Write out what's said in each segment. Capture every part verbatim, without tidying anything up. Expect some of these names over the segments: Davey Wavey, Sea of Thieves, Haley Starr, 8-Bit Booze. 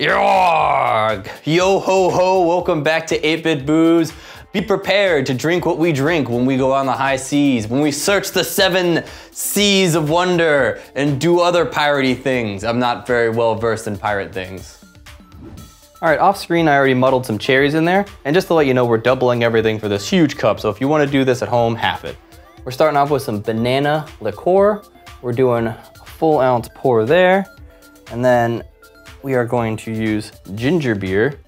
Yarg! Yo ho ho, welcome back to eight bit Booze. Be prepared to drink what we drink when we go on the high seas, when we search the seven seas of wonder and do other piratey things. I'm not very well versed in pirate things. All right, off screen I already muddled some cherries in there, and just to let you know, we're doubling everything for this huge cup, so if you wanna do this at home, half it. We're starting off with some banana liqueur. We're doing a full ounce pour there, and then we are going to use ginger beer.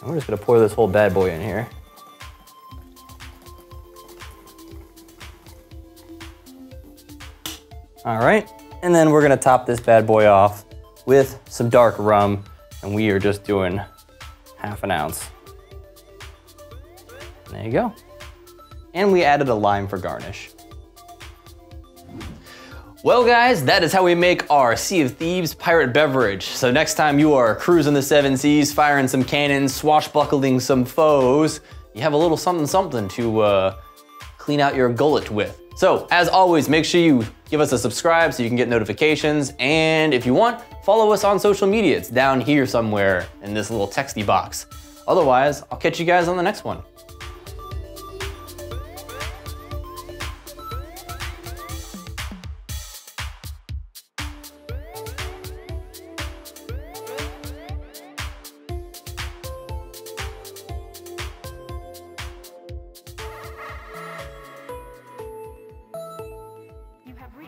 And we're just gonna pour this whole bad boy in here. All right, and then we're gonna top this bad boy off with some dark rum, and we are just doing half an ounce. There you go. And we added a lime for garnish. Well guys, that is how we make our Sea of Thieves pirate beverage. So next time you are cruising the seven seas, firing some cannons, swashbuckling some foes, you have a little something something to uh, clean out your gullet with. So as always, make sure you give us a subscribe so you can get notifications. And if you want, follow us on social media. It's down here somewhere in this little texty box. Otherwise, I'll catch you guys on the next one.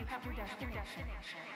After death, after death, after death.